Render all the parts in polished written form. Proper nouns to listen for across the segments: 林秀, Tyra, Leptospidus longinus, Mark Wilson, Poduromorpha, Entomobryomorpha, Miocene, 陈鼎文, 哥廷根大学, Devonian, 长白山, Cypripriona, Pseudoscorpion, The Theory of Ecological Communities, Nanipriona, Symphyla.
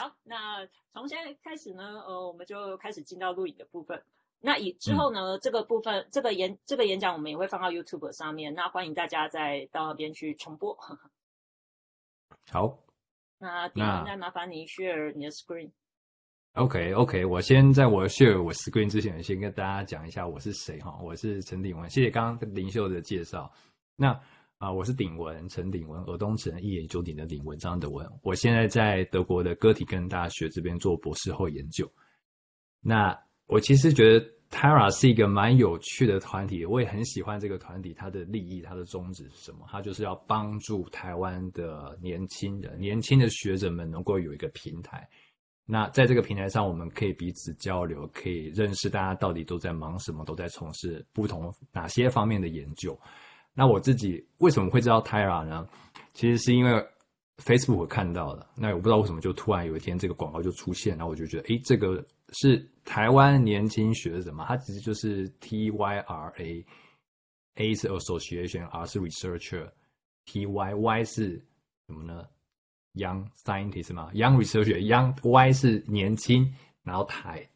好，那从现在开始呢，我们就开始进到录影的部分。那之后呢，这个部分这个演讲我们也会放到 YouTube 上面，那欢迎大家再到那边去重播。好，那第一再麻烦你 share 你的 screen。OK， 我先在我 share 我 screen 之前，先跟大家讲一下我是谁哈，我是陈鼎文，谢谢刚刚林秀的介绍。那我是鼎文，陈鼎文，耳东陈，一言九鼎的鼎，文章的文。我现在在德国的哥廷根大学这边做博士后研究。那我其实觉得 Tyra 是一个蛮有趣的团体，我也很喜欢这个团体，它的利益，它的宗旨是什么？它就是要帮助台湾的年轻的学者们能够有一个平台。那在这个平台上，我们可以彼此交流，可以认识大家到底都在忙什么，都在从事不同哪些方面的研究。那我自己为什么会知道 Tyra 呢？其实是因为 Facebook 看到的。那我不知道为什么就突然有一天这个广告就出现，然后我就觉得，这个是台湾年轻学者嘛？它其实就是 TYRA， A 是 Association，R 是 Researcher，TY 是什么呢？ Young Scientist 嘛 ，Young Researcher，Young Y 是年轻，然后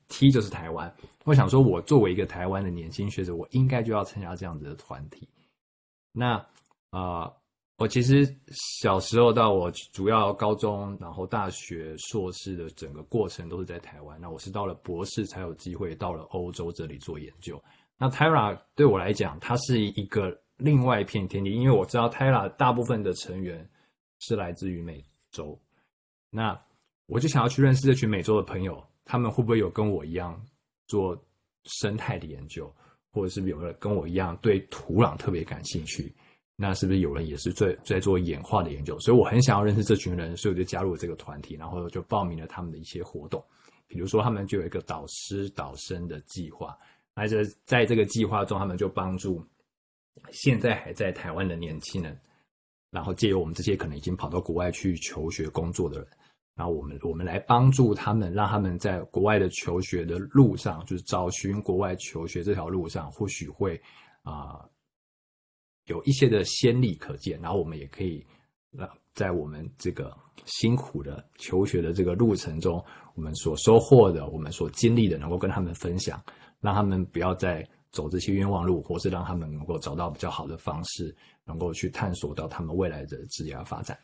T 就是台湾。我想说，我作为一个台湾的年轻学者，我应该就要参加这样子的团体。那我其实小时候到我主要高中，然后大学、硕士的整个过程都是在台湾。那我是到了博士才有机会到了欧洲这里做研究。那 Tyra 对我来讲，它是一个另外一片天地，因为我知道 Tyra 大部分的成员是来自于美洲。那我就想要去认识这群美洲的朋友，他们会不会有跟我一样做生态的研究？或者是有人跟我一样对土壤特别感兴趣，那是不是有人也是在做演化的研究？所以我很想要认识这群人，所以我就加入了这个团体，然后就报名了他们的一些活动。比如说他们就有一个导师导生的计划，那在这个计划中，他们就帮助现在还在台湾的年轻人，然后借由我们这些可能已经跑到国外去求学工作的人，然后我们来帮助他们，让他们在国外的求学的路上，就是找寻国外求学这条路上，或许会有一些的先例可见。然后我们也可以在我们这个辛苦的求学的这个路程中，我们所收获的，我们所经历的，能够跟他们分享，让他们不要再走这些冤枉路，或是让他们能够找到比较好的方式，能够去探索到他们未来的职业发展。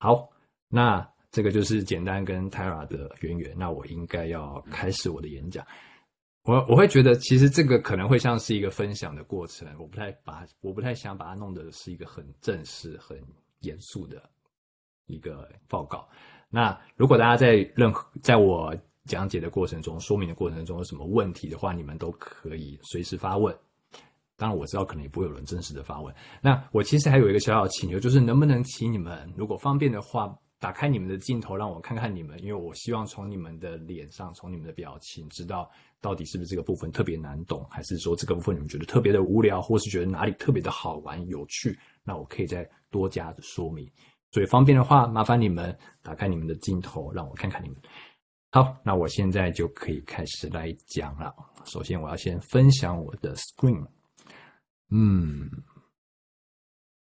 好，那这个就是简单跟 Tyra 的渊源。那我应该要开始我的演讲。我会觉得，其实这个可能会像是一个分享的过程，我不太想把它弄得是一个很正式、很严肃的一个报告。那如果大家在我讲解的过程中、说明的过程中有什么问题的话，你们都可以随时发问。当然我知道可能也不会有人真实的发问。那我其实还有一个小小的请求，就是能不能请你们，如果方便的话，打开你们的镜头，让我看看你们，因为我希望从你们的脸上，从你们的表情，知道到底是不是这个部分特别难懂，还是说这个部分你们觉得特别的无聊，或是觉得哪里特别的好玩有趣，那我可以再多加的说明。所以方便的话，麻烦你们打开你们的镜头，让我看看你们。好，那我现在就可以开始来讲了。首先我要先分享我的 screen。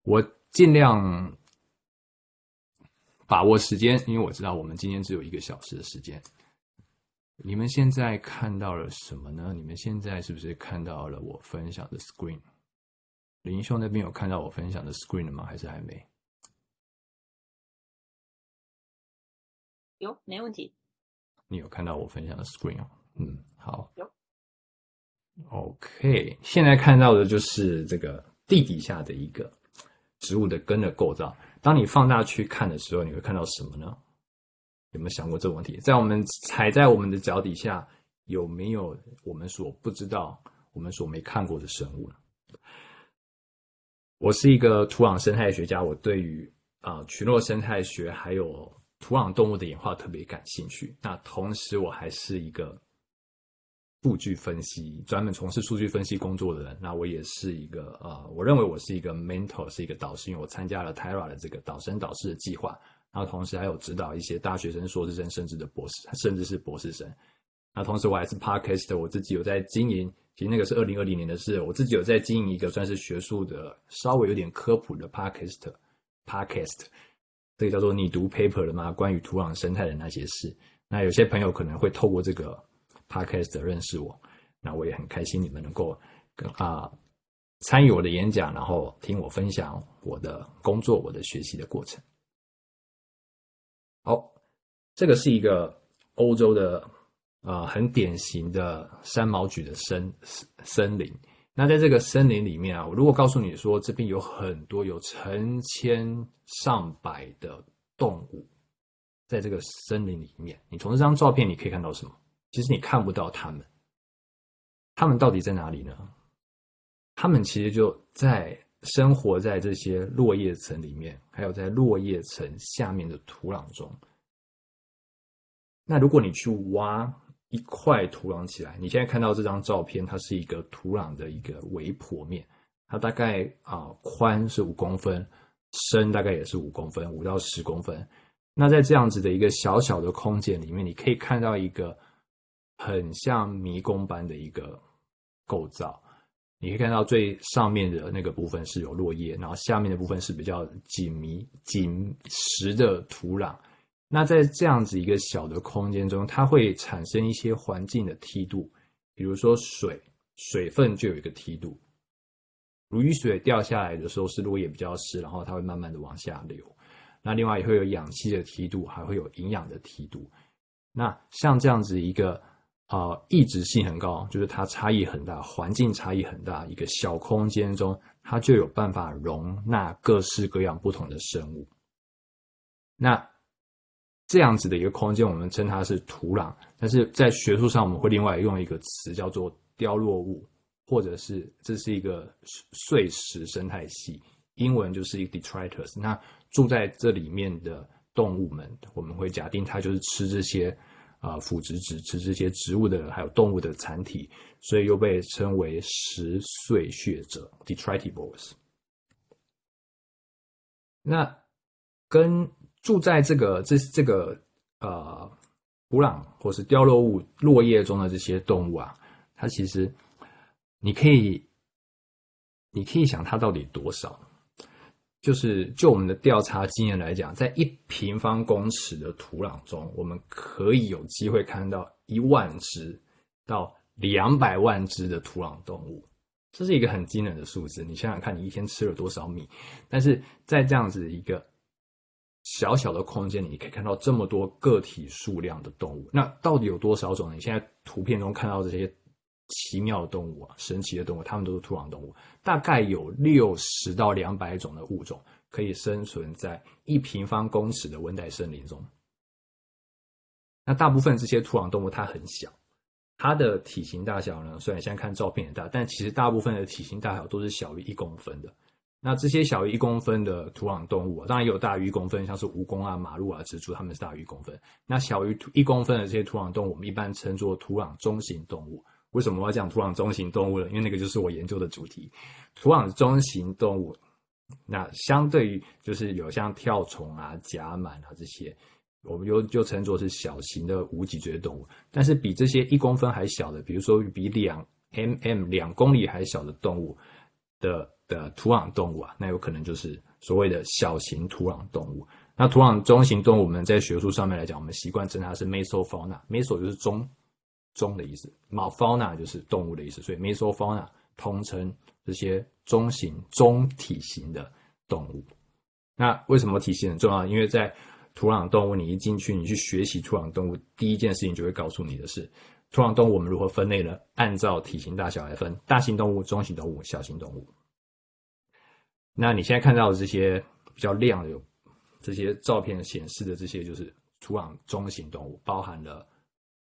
我尽量把握时间，因为我知道我们今天只有1个小时的时间。你们现在看到了什么呢？你们现在是不是看到了我分享的 screen？ 林兄那边有看到我分享的 screen 了吗？还是还没？有，没问题。你有看到我分享的 screen 哦？好。有。OK， 现在看到的就是这个地底下的一个植物的根的构造。当你放大去看的时候，你会看到什么呢？有没有想过这个问题？在我们踩在我们的脚底下，有没有我们所不知道、我们所没看过的生物呢？我是一个土壤生态学家，我对于群落生态学还有土壤动物的演化特别感兴趣。那同时，我还是一个数据分析，专门从事数据分析工作的人。那我也是一个我认为我是一个 mentor， 是一个导师，因为我参加了 Tyra 的这个导生导师的计划，然后同时还有指导一些大学生、硕士生，甚至是博士生。那同时我还是 podcaster， 我自己有在经营，其实那个是2020年的事，我自己有在经营一个算是学术的、稍微有点科普的 podcast。这个叫做拟读 paper 了吗？关于土壤生态的那些事。那有些朋友可能会透过这个 podcast 认识我，那我也很开心你们能够参与我的演讲，然后听我分享我的工作、我的学习的过程。好，这个是一个欧洲的很典型的山毛榉的森林。那在这个森林里面啊，我如果告诉你说这边有很多有成千上百的动物在这个森林里面，你从这张照片你可以看到什么？其实你看不到它们。它们到底在哪里呢？它们其实就在生活在这些落叶层里面，还有在落叶层下面的土壤中。那如果你去挖一块土壤起来，你现在看到这张照片，它是一个土壤的一个微剖面，它大概宽是5公分，深大概也是5公分，5到10公分。那在这样子的一个小小的空间里面，你可以看到一个很像迷宫般的一个构造。你可以看到最上面的那个部分是有落叶，然后下面的部分是比较紧实的土壤。那在这样子一个小的空间中，它会产生一些环境的梯度，比如说水分就有一个梯度。如雨水掉下来的时候是落叶比较湿，然后它会慢慢的往下流。那另外也会有氧气的梯度，还会有营养的梯度。那像这样子一个异质性很高，就是它差异很大，环境差异很大，一个小空间中，它就有办法容纳各式各样不同的生物。那这样子的一个空间，我们称它是土壤，但是在学术上我们会另外用一个词叫做凋落物，或者是这是一个碎石生态系，英文就是一个 detritus。 那住在这里面的动物们，我们会假定它就是吃这些腐殖质，吃这些植物的还有动物的残体，所以又被称为食碎屑者 detritivores。 那跟住在这个土壤或是凋落物落叶中的这些动物啊，它其实你可以想它到底多少？就是就我们的调查经验来讲，在1平方公尺的土壤中，我们可以有机会看到1万只到200万只的土壤动物。这是一个很惊人的数字，你想想看你一天吃了多少米。但是在这样子一个小小的空间，你可以看到这么多个体数量的动物。那到底有多少种呢？你现在图片中看到这些奇妙的动物啊，神奇的动物，它们都是土壤动物，大概有60到200种的物种可以生存在1平方公尺的温带森林中。那大部分这些土壤动物它很小，它的体型大小呢，虽然现在看照片也大，但其实大部分的体型大小都是小于1公分的。那这些小于1公分的土壤动物啊，当然也有大于1公分，像是蜈蚣啊、马路啊、蜘蛛，它们是大于1公分。那小于1公分的这些土壤动物，我们一般称作土壤中型动物。为什么我要讲土壤中型动物呢？因为那个就是我研究的主题。土壤中型动物，那相对于就是有像跳虫啊、甲螨啊这些，我们就称作是小型的无脊椎动物。但是比这些1公分还小的，比如说比2公里还小的动物的土壤动物啊，那有可能就是所谓的小型土壤动物。那土壤中型动物，我们在学术上面来讲，我们习惯称它是 mesofauna。 meso 就是中的意思， fauna 就是动物的意思，所以 mesofauna 通称这些中体型的动物。那为什么体型很重要？因为在土壤动物，你一进去，你去学习土壤动物，第一件事情就会告诉你的是，土壤动物我们如何分类呢？按照体型大小来分，大型动物、中型动物、小型动物。那你现在看到的这些比较亮的，有这些照片显示的这些就是土壤中型动物，包含了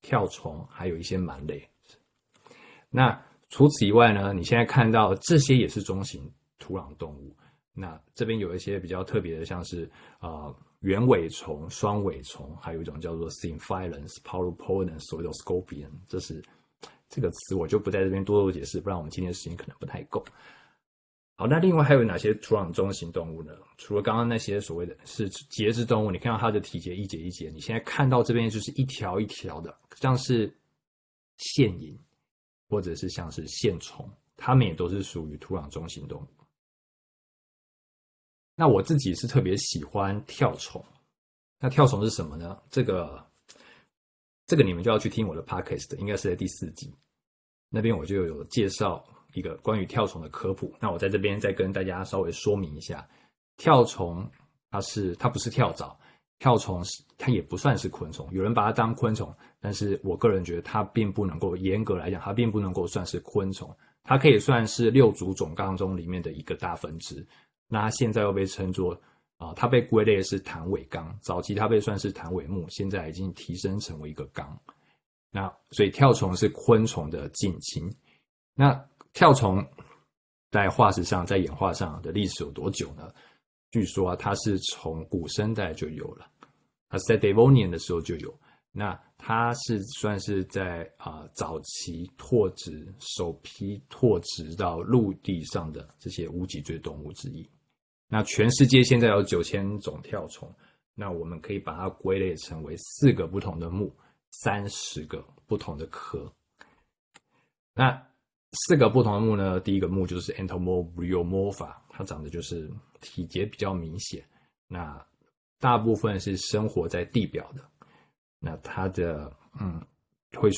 跳虫，还有一些螨类。那除此以外呢，你现在看到这些也是中型土壤动物。那这边有一些比较特别的，像是圆尾虫、双尾虫，还有一种叫做 Symphyla、Poduromorpha、Pseudoscorpion。这个词我就不在这边多做解释，不然我们今天的时间可能不太够。好，那另外还有哪些土壤中型动物呢？除了刚刚那些所谓的是节肢动物，你看到它的体节一节一节，你现在看到这边就是一条一条的，像是线蝇或者是像是线虫，它们也都是属于土壤中型动物。那我自己是特别喜欢跳虫。那跳虫是什么呢？这个你们就要去听我的 podcast， 应该是在第4季，那边我就有介绍一个关于跳虫的科普。那我在这边再跟大家稍微说明一下，跳虫它不是跳蚤，跳虫它也不算是昆虫，有人把它当昆虫，但是我个人觉得它并不能够严格来讲，它并不能够算是昆虫，它可以算是6足种纲中里面的一个大分支。那它现在又被称作它被归类是弹尾纲，早期它被算是弹尾目，现在已经提升成为一个纲。那所以跳虫是昆虫的近亲。那跳虫在化石上，在演化上的历史有多久呢？据说它是从古生代就有了，它是在 Devonian 的时候就有。那它是算是在早期拓殖，首批拓殖到陆地上的这些无脊椎动物之一。那全世界现在有9000种跳虫，那我们可以把它归类成为4个不同的目，30个不同的科。那4个不同的目呢，第一个目就是 Entomobryomorpha， 它长得就是体节比较明显，那大部分是生活在地表的，那它的会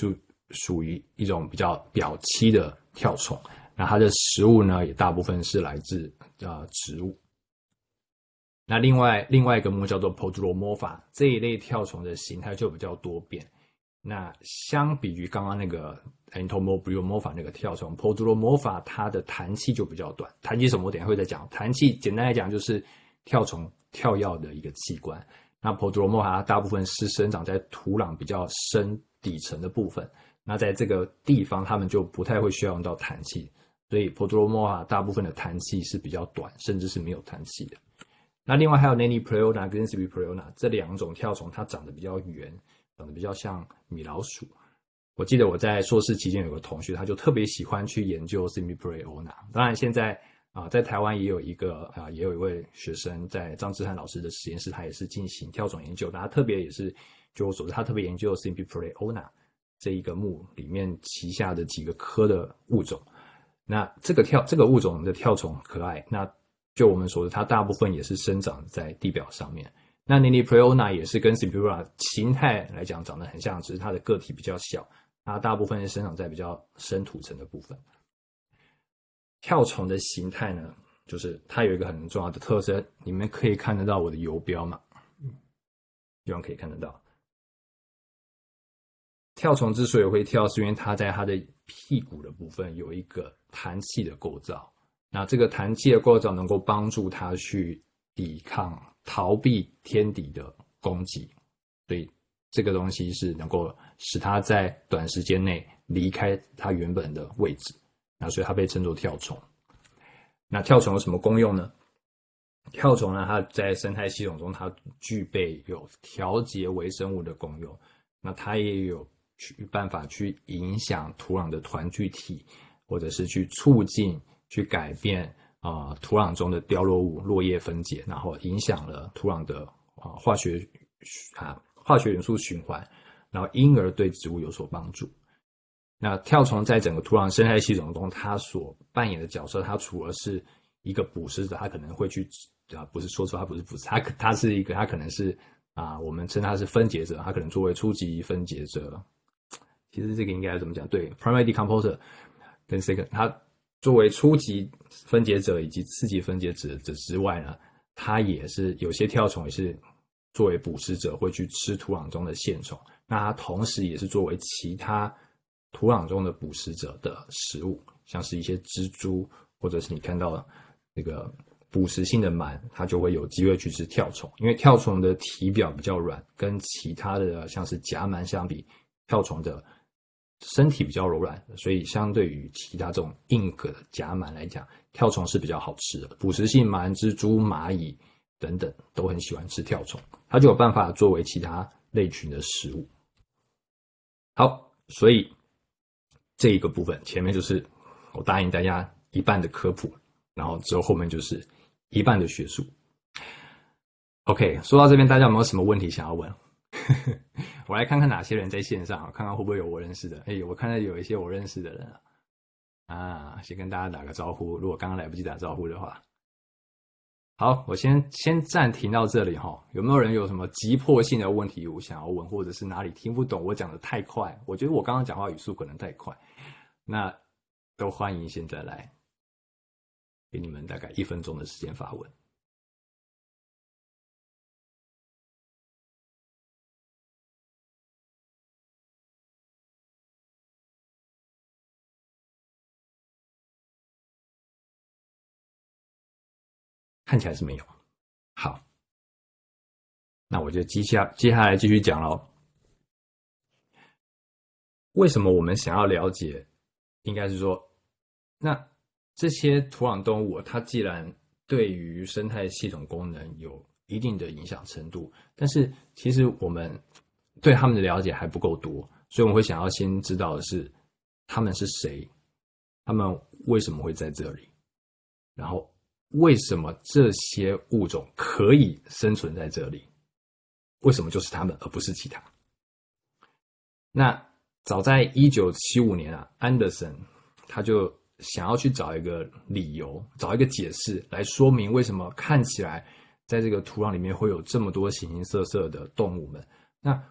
属于一种比较表栖的跳虫，那它的食物呢也大部分是来自植物。那另外一个目叫做 Poduromorpha， 这一类跳虫的形态就比较多变。那相比于刚刚那个 Entomobryomorpha 那个跳虫 ，Poduromorpha 它的弹气就比较短。弹气什么？我等一下会再讲。弹气简单来讲就是跳虫跳跃的一个器官。那 Poduromorpha 大部分是生长在土壤比较深底层的部分。那在这个地方，它们就不太会需要用到弹气，所以 Poduromorpha 大部分的弹气是比较短，甚至是没有弹气的。那另外还有 Nanipriona 跟 Cypripriona 这2种跳虫，它长得比较圆，长得比较像米老鼠。我记得我在硕士期间有个同学，他就特别喜欢去研究 Cypripriona。当然现在在台湾也有一位学生在张志涵老师的实验室，他也是进行跳虫研究。他特别也是，据我所知，他特别研究 Cypripriona 这一个目里面旗下的几个科的物种。那这个物种的跳虫很可爱。那就我们所知，它大部分也是生长在地表上面。那 Nanipriona 也是跟 Symphyla 形态来讲长得很像，只是它的个体比较小，它大部分是生长在比较深土层的部分。跳虫的形态呢，就是它有一个很重要的特征，你们可以看得到我的游标嘛？希望可以看得到。跳虫之所以会跳，是因为它在它的屁股的部分有一个弹气的构造。那这个弹气的构造能够帮助它去抵抗、逃避天敌的攻击，所以这个东西是能够使它在短时间内离开它原本的位置。那所以它被称作跳虫。那跳虫有什么功用呢？跳虫呢，它在生态系统中它具备有调节微生物的功用，那它也有办法去影响土壤的团聚体，或者是去促进去改变土壤中的掉落物落叶分解，然后影响了土壤的化学元素循环，然后因而对植物有所帮助。那跳虫在整个土壤生态系统中，它所扮演的角色，它除了是一个捕食者，它可能会去不是说错，它不是捕食，它是一个，它可能是我们称它是分解者，它可能作为初级分解者，其实这个应该怎么讲？对 ，primary decomposer 跟 second 它。作为初级分解者以及次级分解者之外呢，它也是有些跳虫也是作为捕食者会去吃土壤中的线虫，那它同时也是作为其他土壤中的捕食者的食物，像是一些蜘蛛或者是你看到那个捕食性的螨，它就会有机会去吃跳虫，因为跳虫的体表比较软，跟其他的像是甲螨相比，跳虫的身体比较柔软，所以相对于其他这种硬壳的甲螨来讲，跳虫是比较好吃的。捕食性螨、蜘蛛、蚂蚁等等都很喜欢吃跳虫，它就有办法作为其他类群的食物。好，所以这一个部分前面就是我答应大家一半的科普，然后之后后面就是一半的学术。OK， 说到这边，大家有没有什么问题想要问？我来看看哪些人在线上，看看会不会有我认识的。我看到有一些我认识的人先跟大家打个招呼，如果刚刚来不及打招呼的话。好，我先暂停到这里哈。有没有人有什么急迫性的问题我想要问，或者是哪里听不懂我讲的太快？我觉得我刚刚讲话语速可能太快，那都欢迎现在来，给你们大概1分钟的时间发问。看起来是没有。好，那我就接下来继续讲咯。为什么我们想要了解，应该是说，那这些土壤动物它既然对于生态系统功能有一定的影响程度，但是其实我们对它们的了解还不够多，所以我们会想要先知道的是它们是谁，它们为什么会在这里，然后为什么这些物种可以生存在这里？为什么就是它们而不是其他？那早在1975年啊，安德森他就想要去找一个理由，找一个解释来说明为什么看起来在这个土壤里面会有这么多形形色色的动物们。那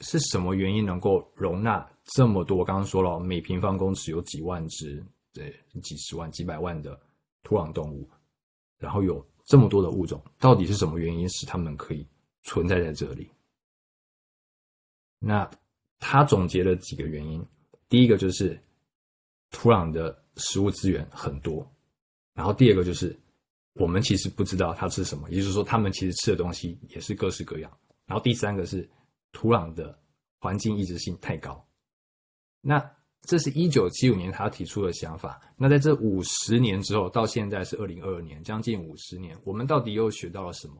是什么原因能够容纳这么多？我刚刚说了，每平方公尺有几万只，对，几十万、几百万的土壤动物，然后有这么多的物种，到底是什么原因使它们可以存在在这里？那他总结了几个原因，第一个就是土壤的食物资源很多，然后第二个就是我们其实不知道它吃什么，也就是说它们其实吃的东西也是各式各样，然后第三个是土壤的环境抑制性太高。那这是1975年他提出的想法。那在这50年之后，到现在是2022年，将近50年，我们到底又学到了什么？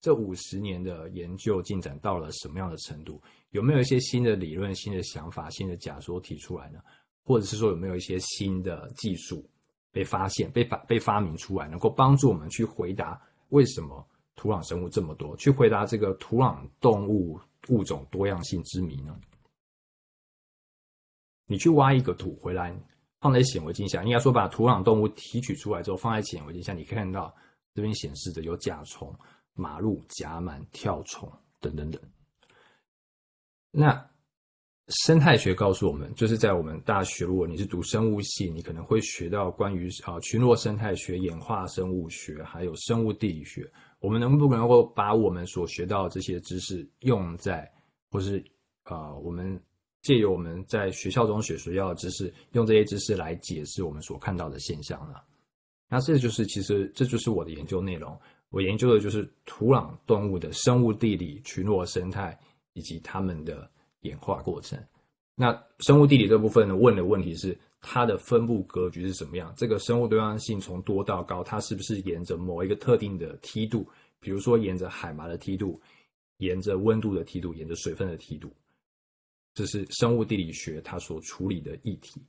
这50年的研究进展到了什么样的程度？有没有一些新的理论、新的想法、新的假说提出来呢？或者是说有没有一些新的技术被发现、被发明出来，能够帮助我们去回答为什么土壤生物这么多，去回答这个土壤动物物种多样性之谜呢？你去挖一个土回来，放在显微镜下，应该说把土壤动物提取出来之后放在显微镜下，你可以看到这边显示的有甲虫、马鹿、甲螨、跳虫等等等。那生态学告诉我们，就是在我们大学，如果你是读生物系，你可能会学到关于群落生态学、演化生物学，还有生物地理学。我们能不能够把我们所学到的这些知识用在，或是我们借由我们在学校中学到的知识，用这些知识来解释我们所看到的现象呢？那这就是其实我的研究内容。我研究的就是土壤动物的生物地理、群落生态以及它们的演化过程。那生物地理这部分呢，问的问题是它的分布格局是什么样？这个生物多样性从多到高，它是不是沿着某一个特定的梯度？比如说沿着海拔的梯度，沿着温度的梯度，沿着水分的梯度。这是生物地理学它所处理的议题。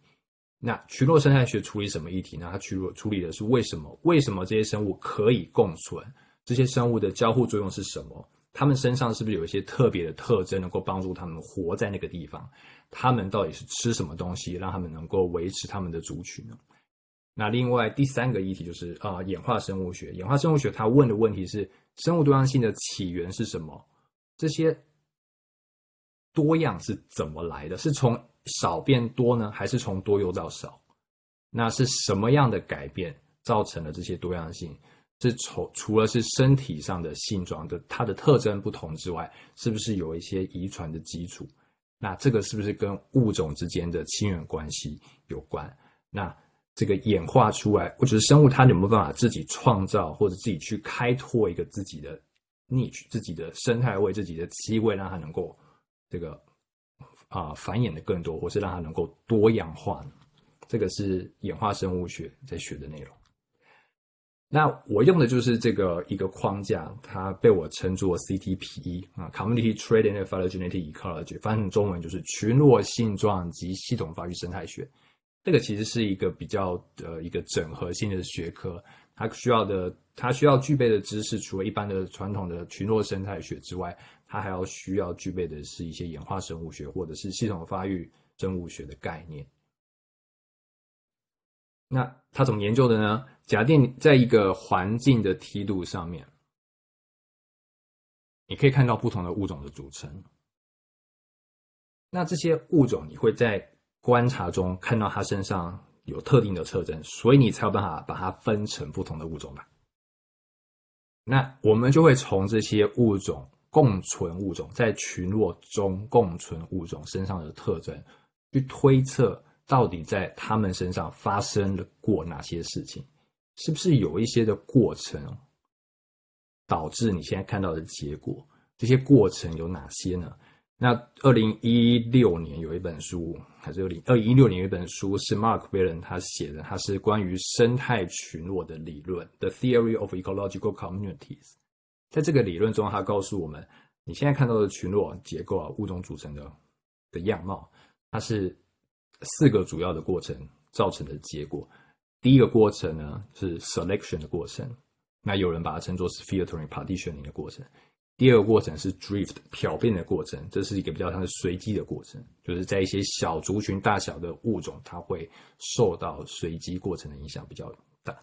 那群落生态学处理什么议题呢？它处理的是为什么这些生物可以共存，这些生物的交互作用是什么，它们身上是不是有一些特别的特征能够帮助它们活在那个地方，它们到底是吃什么东西让它们能够维持它们的族群呢？那另外第三个议题就是演化生物学。演化生物学它问的问题是生物多样性的起源是什么，这些多样是怎么来的？是从少变多呢，还是从多又到少？那是什么样的改变造成了这些多样性？是除了是身体上的性状的它的特征不同之外，是不是有一些遗传的基础？那这个是不是跟物种之间的亲缘关系有关？那这个演化出来，我觉得生物它有没有办法自己创造或者自己去开拓一个自己的 niche、自己的生态位、自己的机会，让它能够这个繁衍的更多，或是让它能够多样化呢？这个是演化生物学在学的内容。那我用的就是这个一个框架，它被我称作 CTPE Community Trait and Phylogenetic Ecology， 翻译成中文就是群落性状及系统发育生态学。这个其实是一个比较一个整合性的学科，它需要具备的知识，除了一般的传统的群落生态学之外，它还要需要具备的是一些演化生物学或者是系统发育生物学的概念。那他怎么研究的呢？假定在一个环境的梯度上面，你可以看到不同的物种的组成。那这些物种，你会在观察中看到它身上有特定的特征，所以你才有办法把它分成不同的物种吧。那我们就会从这些物种共存物种在群落中共存物种身上的特征，去推测到底在它们身上发生了过哪些事情，是不是有一些的过程导致你现在看到的结果？这些过程有哪些呢？那2016年有一本书，还是2016年有一本书是 Mark Wilson 他写的，他是关于生态群落的理论 The Theory of Ecological Communities。 在这个理论中，他告诉我们你现在看到的群落结构啊，物种组成的样貌，它是4个主要的过程造成的结果。第一个过程呢是 selection 的过程，那有人把它称作是 filtering partitioning 的过程。第二个过程是 drift 漂变的过程，这是一个比较像是随机的过程，就是在一些小族群大小的物种，它会受到随机过程的影响比较大。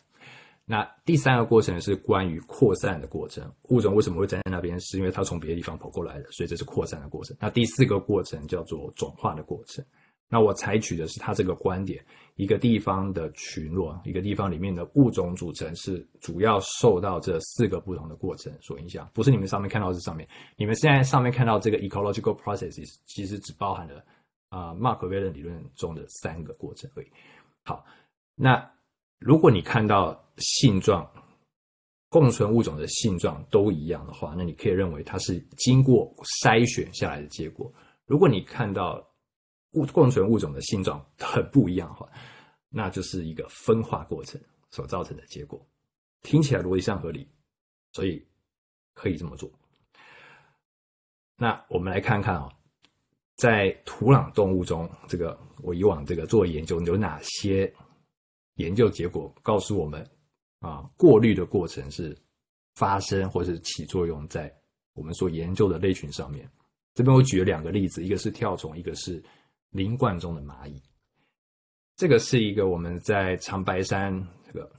那第三个过程是关于扩散的过程，物种为什么会站在那边，是因为它从别的地方跑过来的，所以这是扩散的过程。那第4个过程叫做转化的过程。那我采取的是他这个观点，一个地方的群落，一个地方里面的物种组成是主要受到这4个不同的过程所影响，不是你们上面看到这上面，你们现在上面看到这个 ecological processes 其实只包含了Mark Wilson 理论中的3个过程而已。好，那如果你看到性状，共存物种的性状都一样的话，那你可以认为它是经过筛选下来的结果。如果你看到共存物种的性状很不一样的话，那就是一个分化过程所造成的结果。听起来逻辑上合理，所以可以这么做。那我们来看看在土壤动物中，这个我以往这个做研究有哪些研究结果告诉我们过滤的过程是发生或是起作用在我们所研究的类群上面。这边我举了2个例子，一个是跳虫，一个是林冠中的蚂蚁。这个是一个我们在长白山，这个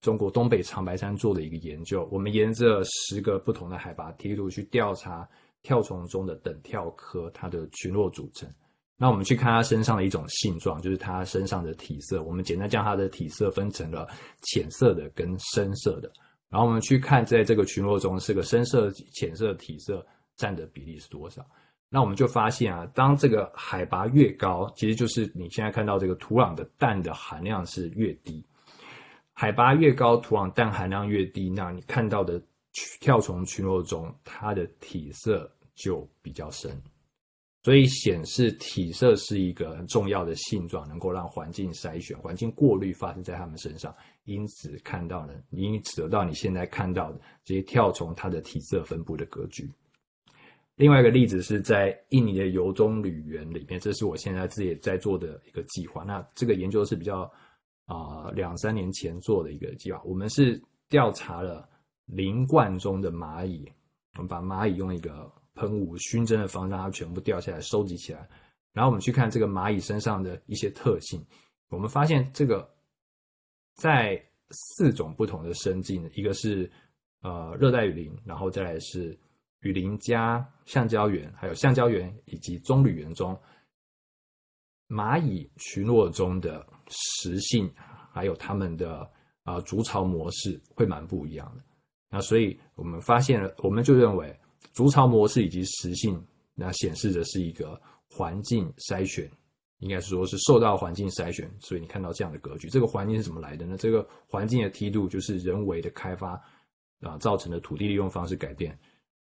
中国东北长白山做的一个研究。我们沿着10个不同的海拔梯度去调查跳虫中的等跳科它的群落组成。那我们去看它身上的一种性状，就是它身上的体色。我们简单将它的体色分成了浅色的跟深色的。然后我们去看在这个群落中，是个深色、浅色的体色占的比例是多少。那我们就发现当这个海拔越高，其实就是你现在看到这个土壤的氮的含量是越低。海拔越高，土壤氮含量越低，那你看到的跳虫群落中，它的体色就比较深。所以显示体色是一个很重要的性状，能够让环境筛选、环境过滤发生在它们身上。因此看到了，因此得到你现在看到的这些跳虫它的体色分布的格局。另外一个例子是在印尼的油棕榈园里面，这是我现在自己也在做的一个计划。那这个研究是比较2-3年前做的一个计划。我们是调查了林冠中的蚂蚁，我们把蚂蚁用一个喷雾熏蒸的方式让它全部掉下来收集起来，然后我们去看这个蚂蚁身上的一些特性。我们发现这个在4种不同的生境，一个是热带雨林，然后再来是雨林加橡胶园，还有橡胶园以及棕榈园中，蚂蚁群落中的食性还有它们的筑巢模式会蛮不一样的。那所以我们发现了，我们就认为筑巢模式以及食性，那显示的是一个环境筛选，应该说是受到环境筛选，所以你看到这样的格局。这个环境是怎么来的呢？这个环境的梯度就是人为的开发造成的土地利用方式改变，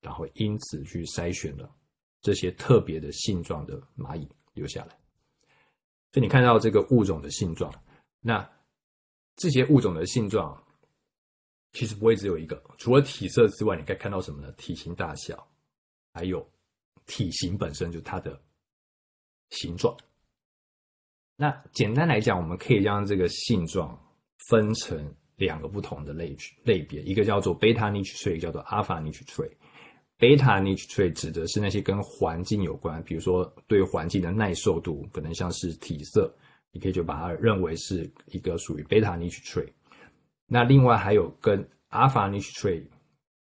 然后因此去筛选了这些特别的性状的蚂蚁留下来。所以你看到这个物种的性状，那这些物种的性状其实不会只有一个，除了体色之外，你该看到什么呢？体型大小，还有体型本身，就是它的形状。那简单来讲，我们可以将这个性状分成2个不同的类别，一个叫做 beta niche trait， 一个叫做 alpha niche trait。beta niche trait 指的是那些跟环境有关，比如说对环境的耐受度，可能像是体色，你可以就把它认为是一个属于贝塔 niche trait。那另外还有跟 alpha niche trait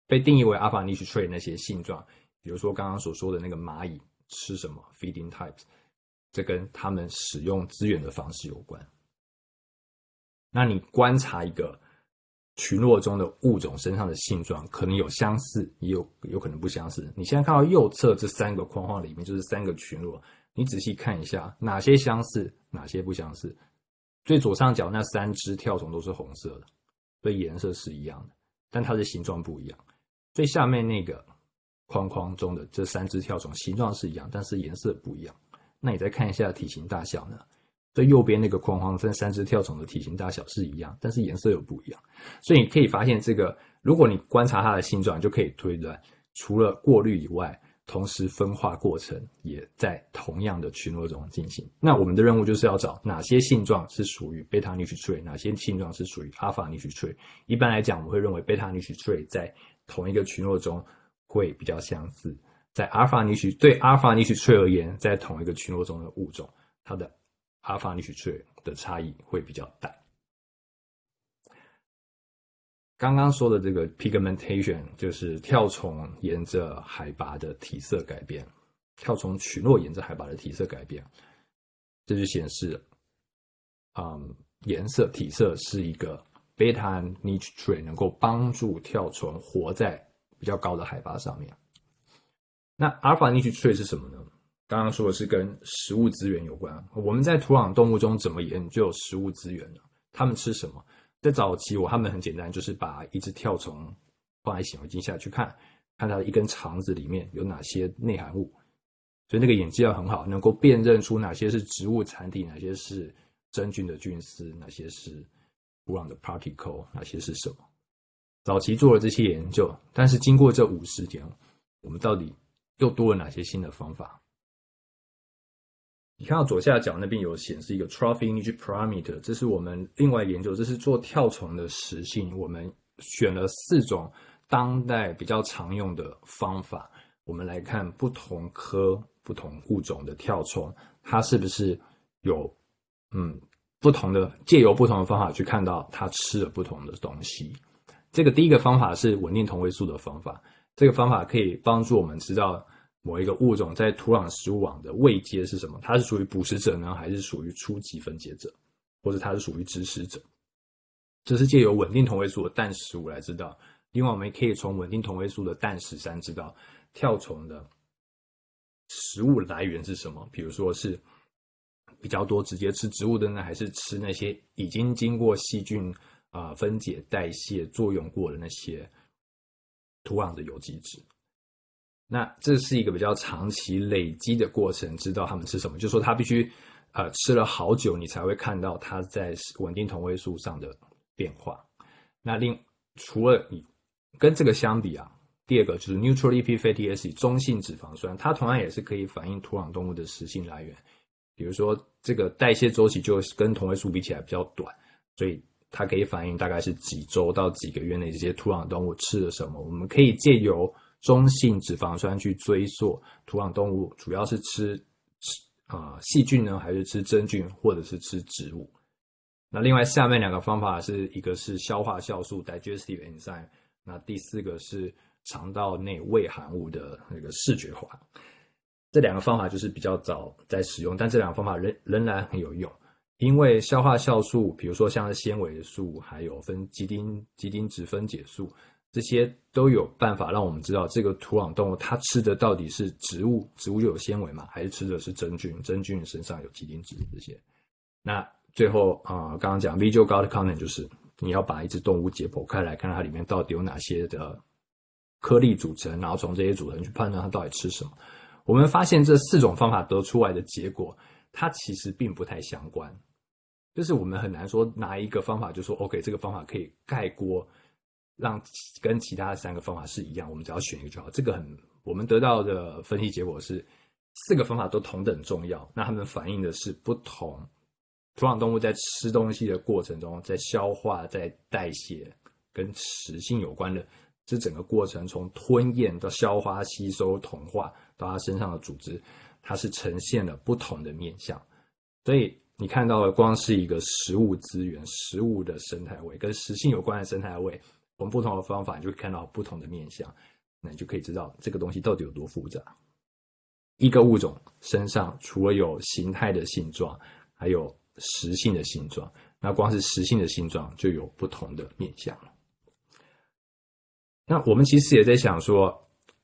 被定义为 alpha niche trait 那些性状，比如说刚刚所说的那个蚂蚁吃什么 feeding types， 这跟他们使用资源的方式有关。那你观察一个群落中的物种身上的性状，可能有相似，也有可能不相似。你现在看到右侧这三个框框里面就是三个群落，你仔细看一下哪些相似，哪些不相似。最左上角那三只跳虫都是红色的，所以颜色是一样的，但它的形状不一样。最下面那个框框中的这三只跳虫形状是一样，但是颜色不一样。那你再看一下体型大小呢？最右边那个框框，这三只跳虫的体型大小是一样，但是颜色有不一样。所以你可以发现，这个如果你观察它的性状，你就可以推断，除了过滤以外，同时分化过程也在同样的群落中进行。那我们的任务就是要找哪些性状是属于 beta niche trait， 哪些性状是属于 alpha niche trait。一般来讲，我们会认为 beta niche trait 在同一个群落中会比较相似。在 alpha niche 对 alpha niche trait 而言，在同一个群落中的物种，它的alpha niche trait 的差异会比较大。刚刚说的这个 pigmentation 就是跳虫沿着海拔的体色改变，跳虫群落沿着海拔的体色改变，这就显示，颜色体色是一个 beta niche trait 能够帮助跳虫活在比较高的海拔上面。那 alpha niche trait 是什么呢？刚刚说的是跟食物资源有关。我们在土壤动物中怎么研究食物资源呢？他们吃什么？在早期他们很简单，就是把一只跳虫放在显微镜下去看，看它的一根肠子里面有哪些内含物。所以那个眼睛要很好，能够辨认出哪些是植物残体，哪些是真菌的菌丝，哪些是土壤的 particle， 哪些是什么。早期做了这些研究，但是经过这50年，我们到底又多了哪些新的方法？你看到左下角那边有显示一个 trophy niche parameter， 这是我们另外研究，这是做跳虫的食性。我们选了4种当代比较常用的方法，我们来看不同科、不同物种的跳虫，它是不是有不同的，借由不同的方法去看到它吃了不同的东西。这个第一个方法是稳定同位素的方法，这个方法可以帮助我们知道某一个物种在土壤食物网的位阶是什么？它是属于捕食者呢，还是属于初级分解者，或者它是属于植食者？这是借由稳定同位素的蛋食物来知道。另外，我们也可以从稳定同位素的蛋食3知道跳虫的食物来源是什么。比如说是比较多直接吃植物的呢，还是吃那些已经经过细菌分解代谢作用过的那些土壤的有机质。那这是一个比较长期累积的过程，知道他们吃什么，就是说他必须吃了好久，你才会看到他在稳定同位素上的变化。那除了你跟这个相比第二个就是 neutral lipid fatty acid 中性脂肪酸，它同样也是可以反映土壤动物的食性来源。比如说这个代谢周期就跟同位素比起来比较短，所以它可以反映大概是几周到几个月内这些土壤动物吃了什么。我们可以借由中性脂肪酸去追溯土壤动物主要是吃细菌呢，还是吃真菌，或者是吃植物。那另外下面2个方法是，一个是消化酵素 digestive enzyme， 那第4个是肠道内胃含物的那个视觉化。这2个方法就是比较早在使用，但这2个方法仍然很有用，因为消化酵素，比如说像是纤维素，还有基丁质分解素，这些都有办法让我们知道这个土壤动物它吃的到底是植物，植物就有纤维嘛，还是吃的是真菌，真菌身上有基丁质这些。那最后刚刚讲 visual gut content， 就是你要把一只动物解剖开来，看它里面到底有哪些的颗粒组成，然后从这些组成去判断它到底吃什么。我们发现这4种方法得出来的结果，它其实并不太相关，就是我们很难说拿一个方法就说 OK， 这个方法可以盖锅，让跟其他的3个方法是一样，我们只要选一个就好。这个我们得到的分析结果是，4个方法都同等重要，那它们反映的是不同土壤动物在吃东西的过程中，在消化、在代谢跟食性有关的这整个过程，从吞咽到消化、吸收、同化到它身上的组织，它是呈现了不同的面向。所以你看到的光是一个食物资源、食物的生态位跟食性有关的生态位，我们不同的方法你就会看到不同的面向，那你就可以知道这个东西到底有多复杂。一个物种身上除了有形态的性状，还有食性的性状，那光是食性的性状就有不同的面向了。那我们其实也在想说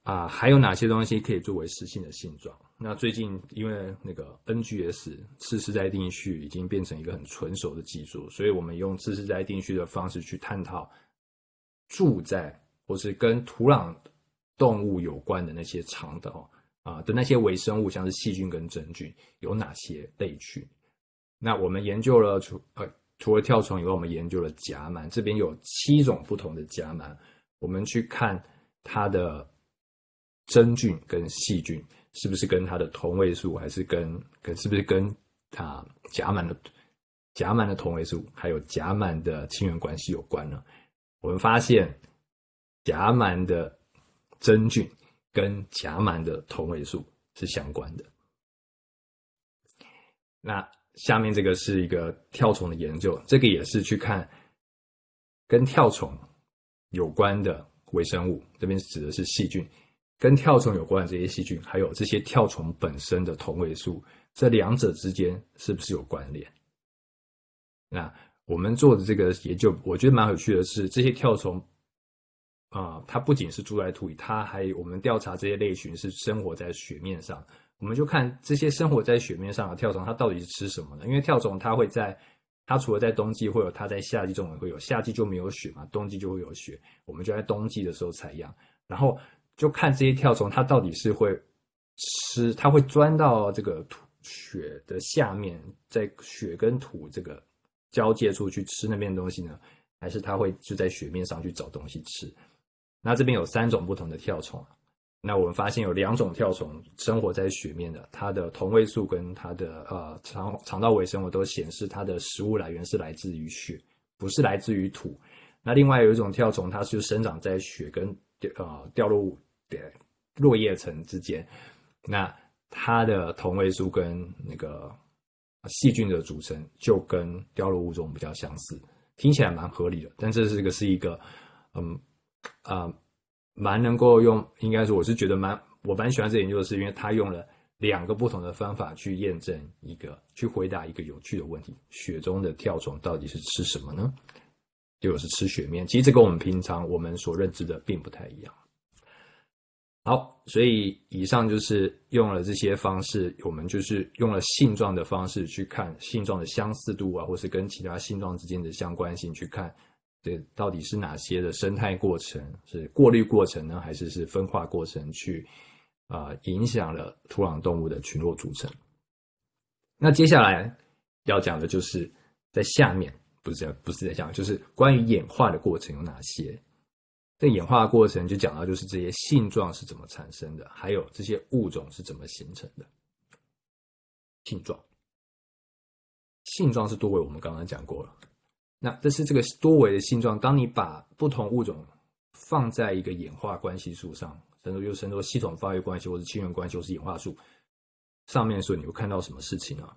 啊，还有哪些东西可以作为食性的性状？那最近因为那个 NGS 次世代定序已经变成一个很纯熟的技术，所以我们用次世代定序的方式去探讨住在或是跟土壤动物有关的那些肠道的那些微生物，像是细菌跟真菌有哪些类群。那我们研究了除了跳虫以外，我们研究了甲螨，这边有7种不同的甲螨，我们去看它的真菌跟细菌是不是跟它的同位素，还是跟甲螨的同位素，还有甲螨的亲缘关系有关呢？我们发现甲螨的真菌跟甲螨的同位素是相关的。那下面这个是一个跳虫的研究，这个也是去看跟跳虫有关的微生物，这边指的是细菌，跟跳虫有关的这些细菌，还有这些跳虫本身的同位素，这两者之间是不是有关联？那我们做的这个研究，我觉得蛮有趣的是，这些跳虫它不仅是住在土里，它还我们调查这些类群是生活在雪面上，我们就看这些生活在雪面上的跳虫，它到底是吃什么呢？因为跳虫它会在，它除了在冬季会有，它在夏季中也会有，夏季就没有雪嘛，冬季就会有雪，我们就在冬季的时候采样，然后就看这些跳虫它到底是会吃，它会钻到这个土雪的下面，在雪跟土这个交界处去吃那边的东西呢，还是它会就在雪面上去找东西吃？那这边有3种不同的跳虫，那我们发现有2种跳虫生活在雪面的，它的同位素跟它的肠道微生物都显示它的食物来源是来自于雪，不是来自于土。那另外有一种跳虫，它就生长在雪跟掉落落叶层之间，那它的同位素跟那个细菌的组成就跟掉落物种比较相似，听起来蛮合理的，但这是一个蛮能够用，应该说我是觉得我蛮喜欢这研究的是，因为他用了2个不同的方法去验证一个，去回答一个有趣的问题：雪中的跳虫到底是吃什么呢？就是吃雪面。其实这跟我们平常我们所认知的并不太一样。好，所以以上就是用了这些方式，我们就是用了性状的方式去看性状的相似度啊，或是跟其他性状之间的相关性去看。到底是哪些的生态过程，是过滤过程呢，还是分化过程去影响了土壤动物的群落组成？那接下来要讲的就是在下面，不是在讲，就是关于演化的过程有哪些。这演化的过程就讲到就是这些性状是怎么产生的，还有这些物种是怎么形成的。性状是多维，我们刚刚讲过了。那这是这个多维的性状，当你把不同物种放在一个演化关系树上，甚至系统发育关系，或是亲缘关系，或是演化树上面的时候，你会看到什么事情呢？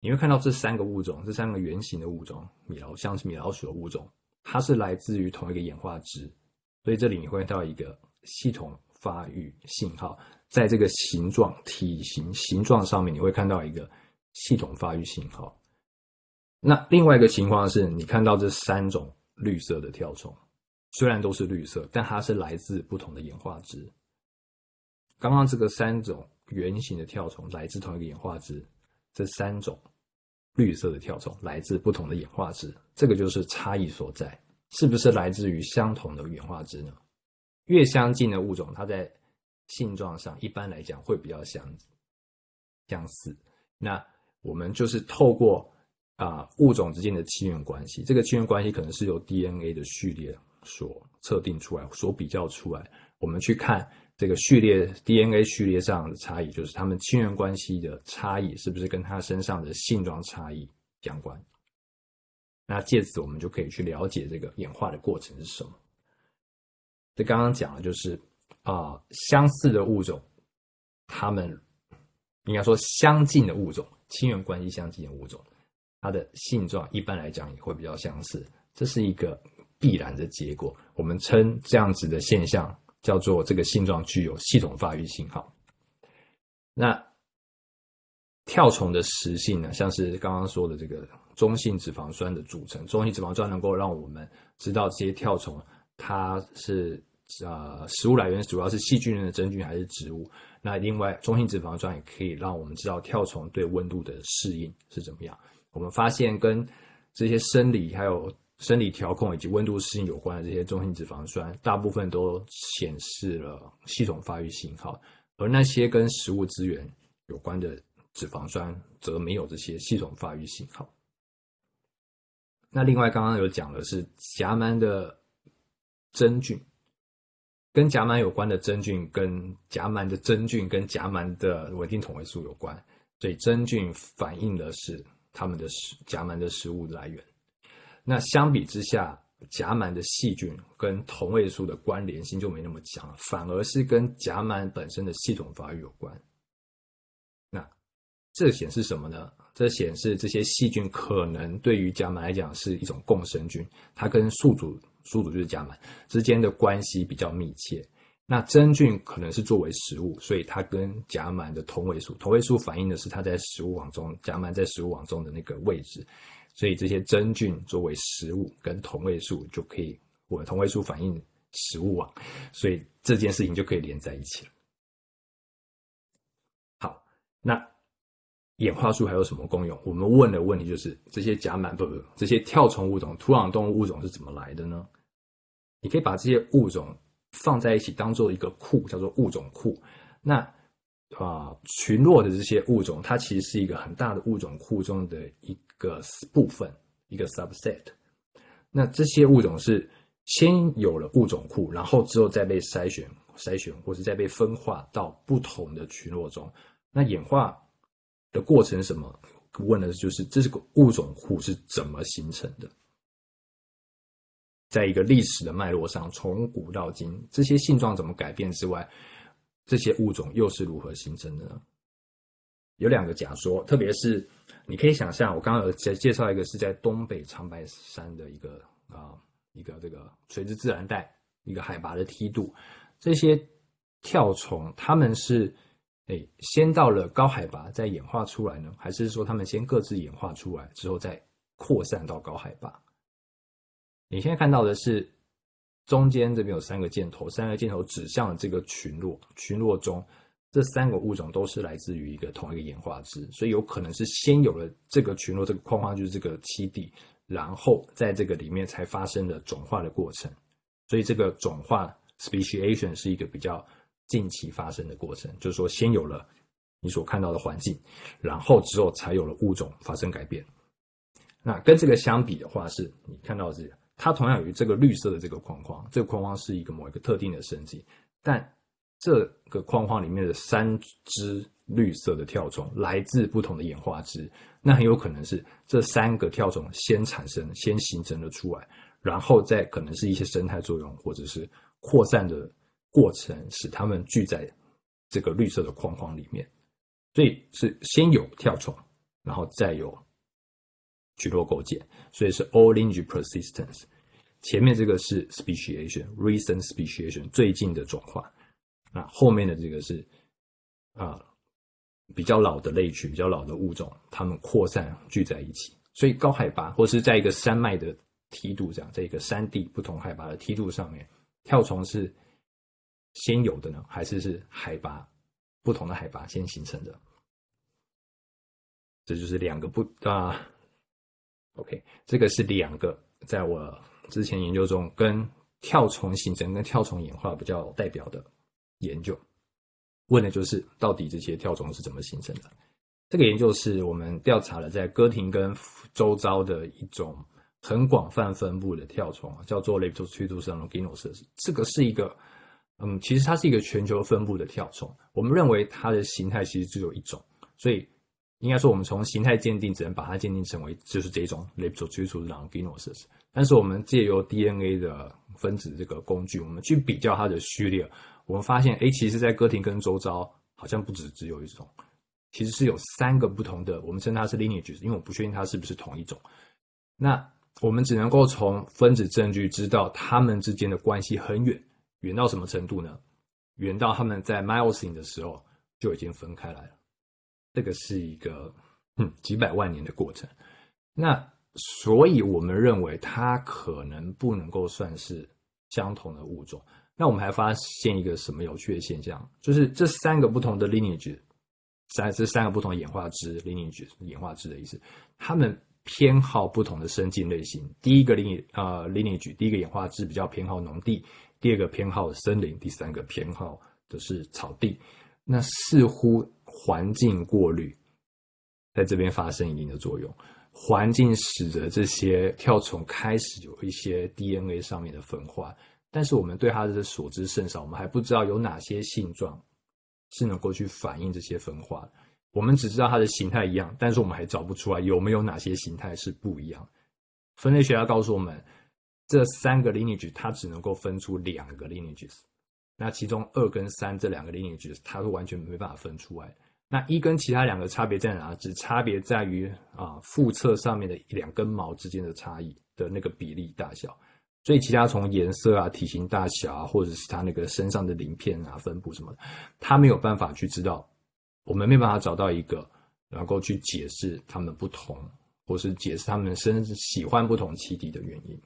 你会看到这3个物种，这3个圆形的物种，像是米老鼠的物种，它是来自于同一个演化值，所以这里你会看到一个系统发育信号，在这个形状、体型、形状上面，你会看到一个系统发育信号。那另外一个情况是，你看到这3种绿色的跳虫，虽然都是绿色，但它是来自不同的演化值。刚刚这个3种圆形的跳虫来自同一个演化值，这3种绿色的跳虫来自不同的演化值，这个就是差异所在，是不是来自于相同的演化值呢？越相近的物种，它在性状上一般来讲会比较相似。那我们就是透过物种之间的亲缘关系，这个亲缘关系可能是由 DNA 的序列所测定出来、所比较出来。我们去看这个序列 DNA 序列上的差异，就是它们亲缘关系的差异是不是跟它身上的性状差异相关？那借此我们就可以去了解这个演化的过程是什么。这刚刚讲的就是相似的物种，它们应该说相近的物种，亲缘关系相近的物种，它的性状一般来讲也会比较相似，这是一个必然的结果。我们称这样子的现象叫做这个性状具有系统发育信号。那跳虫的食性呢，像是刚刚说的这个中性脂肪酸的组成，中性脂肪酸能够让我们知道这些跳虫它是食物来源主要是细菌的真菌还是植物。那另外中性脂肪酸也可以让我们知道跳虫对温度的适应是怎么样。我们发现跟这些生理调控以及温度适应有关的这些中性脂肪酸，大部分都显示了系统发育信号，而那些跟食物资源有关的脂肪酸则没有这些系统发育信号。那另外刚刚有讲的是甲螨的真菌，跟甲螨有关的真菌跟甲螨的真菌跟甲螨的稳定同位素有关，所以真菌反映的是它们的甲螨的食物来源。那相比之下，甲螨的细菌跟同位素的关联性就没那么强了，反而是跟甲螨本身的系统发育有关。那这显示什么呢？这显示这些细菌可能对于甲螨来讲是一种共生菌，它跟宿主就是甲螨之间的关系比较密切。那真菌可能是作为食物，所以它跟甲螨的同位素反映的是它在食物网中，甲螨在食物网中的那个位置，所以这些真菌作为食物跟同位素就可以，我的同位素反映食物网，所以这件事情就可以连在一起了。好，那演化树还有什么功用？我们问的问题就是这些这些跳虫物种、土壤动物物种是怎么来的呢？你可以把这些物种放在一起当做一个库，叫做物种库。那群落的这些物种，它其实是一个很大的物种库中的一个部分，一个 subset。那这些物种是先有了物种库，然后之后再被筛选，或是再被分化到不同的群落中。那演化的过程什么？问的就是这个物种库是怎么形成的。在一个历史的脉络上，从古到今，这些性状怎么改变之外，这些物种又是如何形成的呢？有两个假说，特别是你可以想象，我刚刚有介绍一个是在东北长白山的一个这个垂直自然带，一个海拔的梯度，这些跳虫它们是先到了高海拔再演化出来呢，还是说他们先各自演化出来之后再扩散到高海拔？你现在看到的是中间这边有三个箭头，三个箭头指向了这个群落中这三个物种都是来自于同一个演化支，所以有可能是先有了这个群落，这个框框就是这个栖地，然后在这个里面才发生了种化的过程，所以这个种化 speciation 是一个比较近期发生的过程，就是说先有了你所看到的环境，然后之后才有了物种发生改变。那跟这个相比的话，是你看到的是它同样有这个绿色的这个框框，这个框框是一个某一个特定的生机，但这个框框里面的三只绿色的跳虫来自不同的演化支，那很有可能是这三个跳虫先形成了出来，然后再可能是一些生态作用或者是扩散的过程使它们聚在这个绿色的框框里面，所以是先有跳虫，然后再有群落构建，所以是 all lineage persistence。 前面这个是 speciation， recent speciation 最近的种化，那后面的这个是比较老的类群，比较老的物种，它们扩散聚在一起，所以高海拔或是在一个山脉的梯度上，在一个山地不同海拔的梯度上面，跳虫是先有的呢，还是海拔不同的海拔先形成的？这就是两个OK， 这个是两个在我之前研究中跟跳虫形成跟跳虫演化比较代表的研究，问的就是到底这些跳虫是怎么形成的。这个研究是我们调查了在哥廷根周遭的一种很广泛分布的跳虫，叫做 Leptospidus longinus， 这个是一个其实它是一个全球分布的跳虫，我们认为它的形态其实只有一种，所以应该说我们从形态鉴定只能把它鉴定成为就是这种 Leptospidus longinus， 但是我们借由 DNA 的分子这个工具，我们去比较它的序列，我们发现其实在哥廷根周遭好像不只有一种，其实是有3个不同的，我们称它是 lineages， 因为我不确定它是不是同一种。那我们只能够从分子证据知道它们之间的关系很远，远到什么程度呢？远到它们在 Miocene 的时候就已经分开来了。这个是一个几百万年的过程。那所以我们认为它可能不能够算是相同的物种。那我们还发现一个什么有趣的现象，就是这3个不同的 lineage， 这3个不同的演化支 lineage， 演化支的意思，它们偏好不同的生境类型。第一个 lineage， 第一个演化支比较偏好农地，第二个偏好森林，第三个偏好的是草地。那似乎环境过滤在这边发生一定的作用，环境使得这些跳虫开始有一些 DNA 上面的分化。但是我们对它的所知甚少，我们还不知道有哪些性状是能够去反映这些分化的。我们只知道它的形态一样，但是我们还找不出来有没有哪些形态是不一样。分类学家告诉我们，这3个 lineage 它只能够分出2个 lineages， 那其中2跟3这2个 lineages 它是完全没办法分出来。那1跟其他2个差别在哪？只差别在于腹侧上面的2根毛之间的差异的那个比例大小。所以其他从颜色啊、体型大小啊，或者是它那个身上的鳞片啊、分布什么的，它没有办法去知道，我们没办法找到一个能够去解释它们不同，或是解释它们喜欢不同栖地的原因。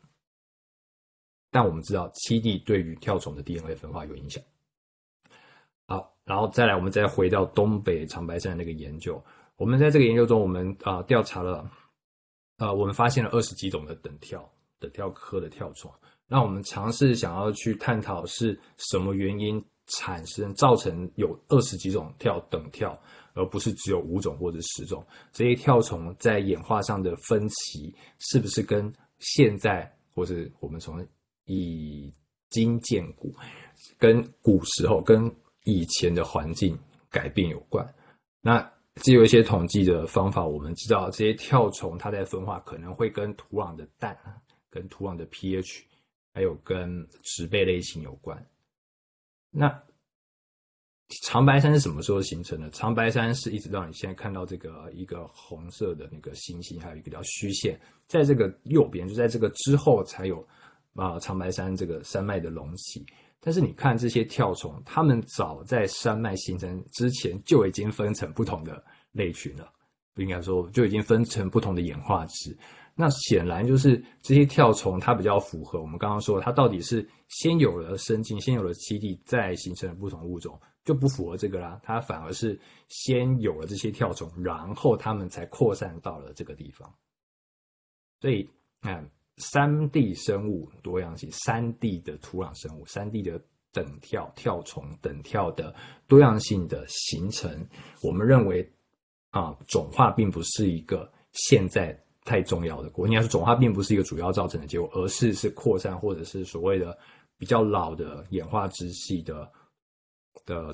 但我们知道栖地对于跳虫的 DNA 分化有影响。好，然后再来我们再回到东北长白山的那个研究。我们在这个研究中，我们调查了，我们发现了20几种的等跳科的跳虫。那我们尝试想要去探讨是什么原因造成有20几种等跳，而不是只有5种或者10种。这些跳虫在演化上的分歧是不是跟现在，或是我们从已经见古，跟古时候跟以前的环境改变有关？那藉由一些统计的方法，我们知道这些跳虫它在分化可能会跟土壤的氮、跟土壤的 pH， 还有跟植被类型有关。那长白山是什么时候形成的？长白山是一直到你现在看到这个一个红色的那个星星，还有一条虚线，在这个右边，就在这个之后才有长白山这个山脉的隆起。但是你看这些跳虫，它们早在山脉形成之前就已经分成不同的类群了，不应该说就已经分成不同的演化支。那显然就是这些跳虫它比较符合我们刚刚说的，它到底是先有了生境，先有了栖地，再形成了不同物种，就不符合这个啦。它反而是先有了这些跳虫，然后它们才扩散到了这个地方。所以山地生物多样性，山地的土壤生物，山地的跳虫等跳的多样性的形成，我们认为种化并不是一个现在太重要的，应该是种化并不是一个主要造成的结果，而是扩散，或者是所谓的比较老的演化支系的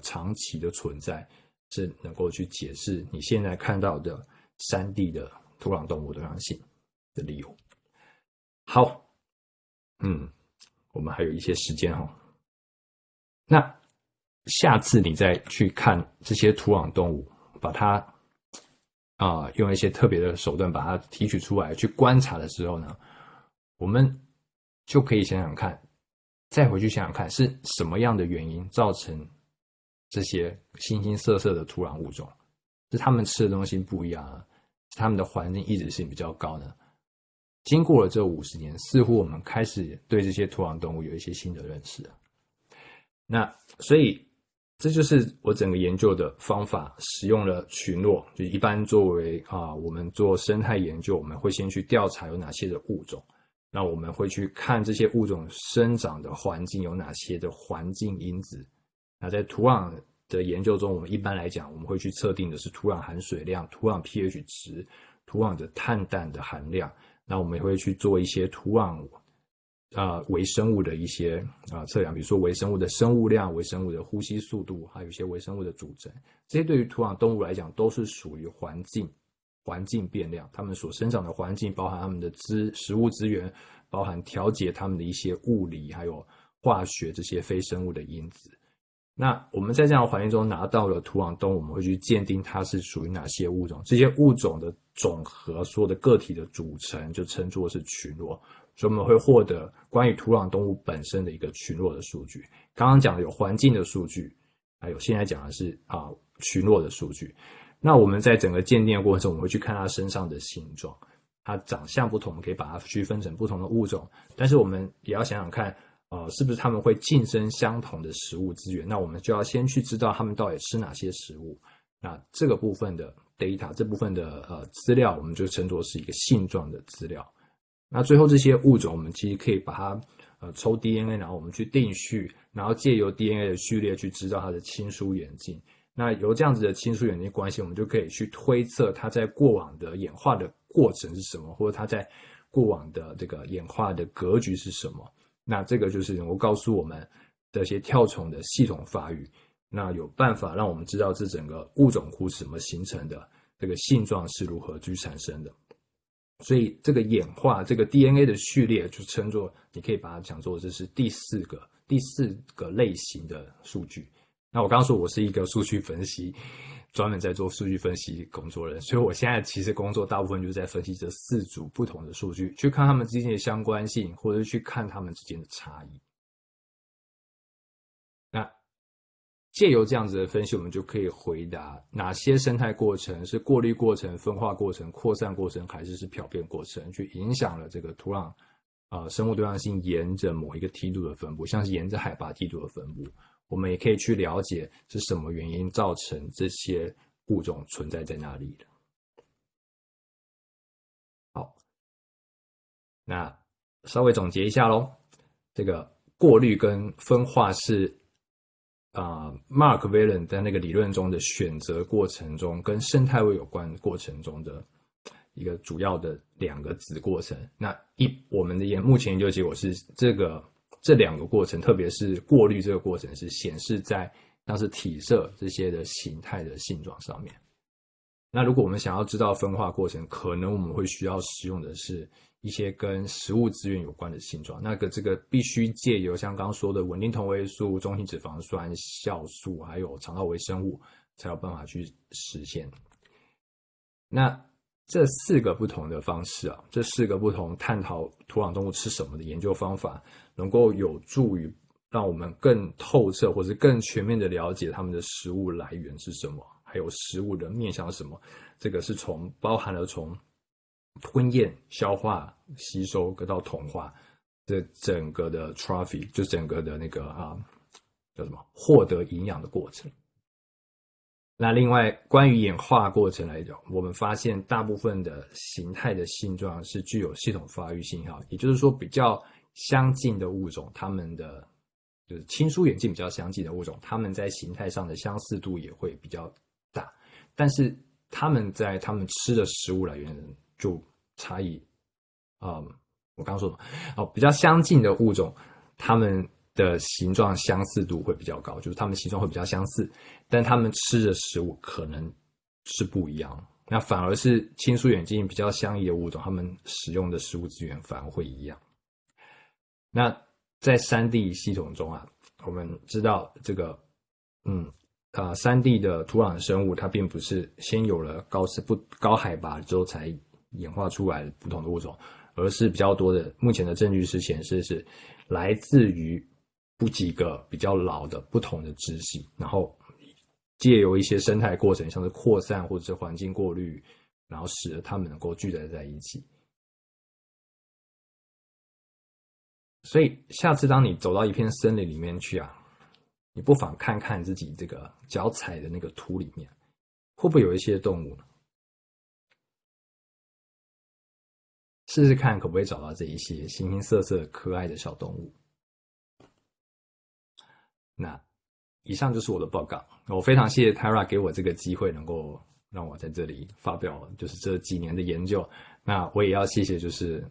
长期的存在，是能够去解释你现在看到的山地的土壤动物多样性的理由。好，我们还有一些时间那下次你再去看这些土壤动物，把它用一些特别的手段把它提取出来去观察的时候呢，我们就可以再回去想想看是什么样的原因造成这些形形色色的土壤物种，是他们吃的东西不一样呢？是他们的环境抑制性比较高呢？经过了这50年，似乎我们开始对这些土壤动物有一些新的认识了。那所以这就是我整个研究的方法，使用了群落。就一般作为我们做生态研究，我们会先去调查有哪些的物种，那我们会去看这些物种生长的环境有哪些的环境因子。那在土壤的研究中，我们一般来讲，我们会去测定的是土壤含水量、土壤 pH 值、土壤的碳氮的含量。那我们也会去做一些土壤微生物的一些测量，比如说微生物的生物量、微生物的呼吸速度，还有一些微生物的组成。这些对于土壤动物来讲都是属于环境变量，它们所生长的环境包含它们的食物资源，包含调节它们的一些物理还有化学这些非生物的因子。那我们在这样的环境中拿到了土壤动物，我们会去鉴定它是属于哪些物种，这些物种的总和所有的个体的组成就称作是群落，所以我们会获得关于土壤动物本身的一个群落的数据。刚刚讲的有环境的数据，还有现在讲的是群落的数据。那我们在整个鉴定的过程中，我们会去看它身上的形状，它长相不同，我们可以把它区分成不同的物种，但是我们也要想想看。是不是他们会竞争相同的食物资源？那我们就要先去知道他们到底吃哪些食物。那这个部分的 data， 这部分的资料，我们就称作是一个性状的资料。那最后这些物种，我们其实可以把它抽 DNA， 然后我们去定序，然后借由 DNA 的序列去知道它的亲疏远近。那由这样子的亲疏远近关系，我们就可以去推测它在过往的演化的过程是什么，或者它在过往的这个演化的格局是什么。那这个就是能够告诉我们这些跳虫的系统发育，那有办法让我们知道这整个物种库是怎么形成的，这个性状是如何去产生的。所以这个演化，这个 DNA 的序列就称作，你可以把它讲作这是第四个类型的数据。那我刚刚说我是一个数据分析，专门在做数据分析工作人，所以我现在其实工作大部分就是在分析这四组不同的数据，去看它们之间的相关性，或者去看它们之间的差异。那借由这样子的分析，我们就可以回答哪些生态过程是过滤过程、分化过程、扩散过程，还是漂变过程，去影响了这个土壤生物多样性沿着某一个梯度的分布，像是沿着海拔梯度的分布。我们也可以去了解是什么原因造成这些物种存在在那里的。好，那稍微总结一下咯，这个过滤跟分化是Mark Wilson 在那个理论中的选择过程中跟生态位有关过程中的一个主要的两个子过程。那我们的目前研究结果是这两个过程，特别是过滤这个过程，是显示在像是体色这些的形态的性状上面。那如果我们想要知道分化过程，可能我们会需要使用的是一些跟食物资源有关的性状。这个必须借由像刚刚说的稳定同位素、中性脂肪酸、酵素，还有肠道微生物，才有办法去实现。那这四个不同的方式这四个不同探讨土壤动物吃什么的研究方法，能够有助于让我们更透彻或是更全面的了解它们的食物来源是什么，还有食物的面向是什么。这个是包含了从吞咽、消化、吸收到同化这整个的 trophy， 就整个的那个叫什么获得营养的过程。那另外关于演化过程来讲，我们发现大部分的形态的性状是具有系统发育信号，也就是说比较相近的物种，它们的就是亲疏远近比较相近的物种，它们在形态上的相似度也会比较大，但是它们吃的食物来源就差异。我刚刚说什么比较相近的物种，它们的形状相似度会比较高，就是它们形状会比较相似，但它们吃的食物可能是不一样。那反而是亲疏远近比较相异的物种，它们使用的食物资源反而会一样。那在3D 系统中我们知道这个3D 的土壤生物，它并不是先有了高海拔之后才演化出来的不同的物种，而是比较多的目前的证据是显示是来自于不几个比较老的不同的支系，然后借由一些生态过程，像是扩散或者是环境过滤，然后使得它们能够聚集在一起。所以下次当你走到一片森林里面去你不妨看看自己这个脚踩的那个土里面，会不会有一些动物呢？试试看可不可以找到这一些形形色色可爱的小动物。那以上就是我的报告，我非常谢谢 Tyra 给我这个机会，能够让我在这里发表就是这几年的研究。那我也要谢谢就是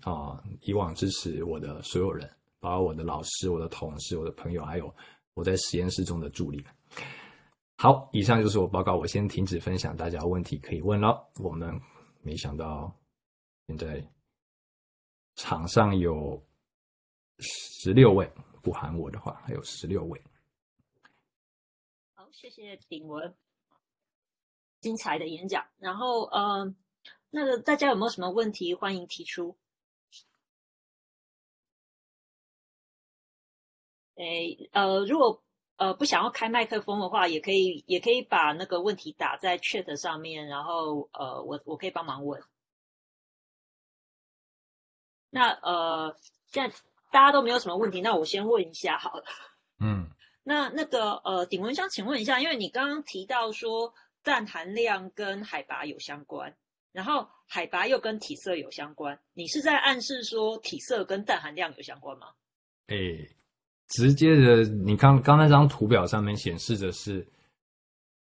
以往支持我的所有人，包括我的老师、我的同事、我的朋友，还有我在实验室中的助理。好，以上就是我报告，我先停止分享，大家有问题可以问咯。我们没想到现在场上有16位，不含我的话还有16位。谢谢鼎文精彩的演讲。然后那个大家有没有什么问题欢迎提出。如果不想要开麦克风的话，也可以把那个问题打在 chat 上面，然后我可以帮忙问。那现在大家都没有什么问题，那我先问一下好了。嗯，那个鼎文想请问一下，因为你刚刚提到说氮含量跟海拔有相关，然后海拔又跟体色有相关，你是在暗示说体色跟氮含量有相关吗？直接的，你看刚那张图表上面显示的是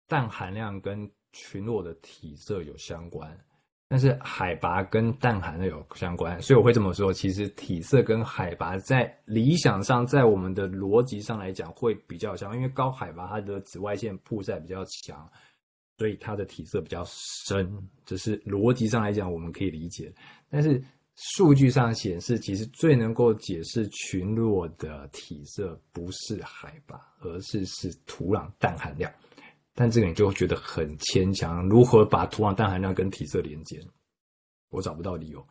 氮含量跟群落的体色有相关，但是海拔跟氮含量有相关，所以我会这么说，其实体色跟海拔在理想上，在我们的逻辑上来讲会比较像，因为高海拔它的紫外线曝晒比较强，所以它的体色比较深，这是逻辑上来讲我们可以理解，但是数据上显示，其实最能够解释群落的体色不是海拔，而是土壤氮含量。但这个你就觉得很牵强，如何把土壤氮含量跟体色连接？我找不到理由，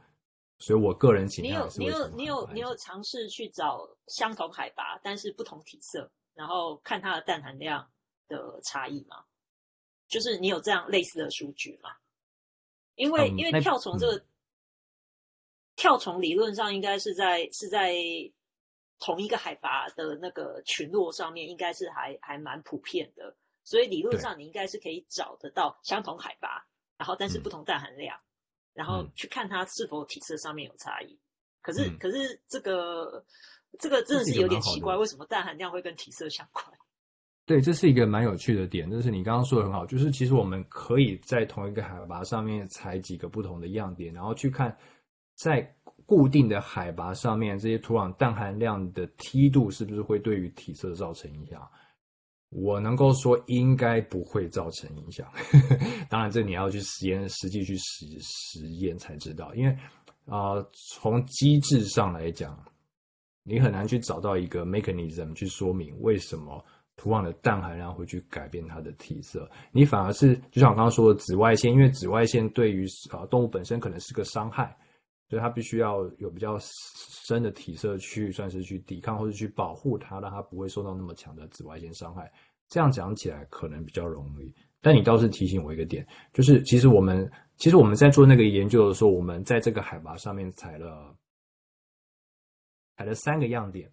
所以我个人倾向是你有尝试去找相同海拔但是不同体色，然后看它的氮含量的差异吗？就是你有这样类似的数据吗？因为跳虫这个。跳虫理论上应该是在同一个海拔的那个群落上面，应该是还蛮普遍的，所以理论上你应该是可以找得到相同海拔，然后但是不同氮含量，然后去看它是否体色上面有差异。可是这个真的是有点奇怪，为什么氮含量会跟体色相关？对，这是一个蛮有趣的点，就是你刚刚说的很好，就是其实我们可以在同一个海拔上面采几个不同的样点，然后去看。在固定的海拔上面，这些土壤氮含量的梯度是不是会对于体色造成影响？我能够说应该不会造成影响。当然，这你要去实际去实验才知道。因为从机制上来讲，你很难去找到一个 mechanism 去说明为什么土壤的氮含量会去改变它的体色。你反而是就像我刚刚说的紫外线，因为紫外线对于动物本身可能是个伤害。所以它必须要有比较深的体色去算是去抵抗或者去保护它，让它不会受到那么强的紫外线伤害。这样讲起来可能比较容易，但你倒是提醒我一个点，就是其实我们在做那个研究的时候，我们在这个海拔上面采了3个样点，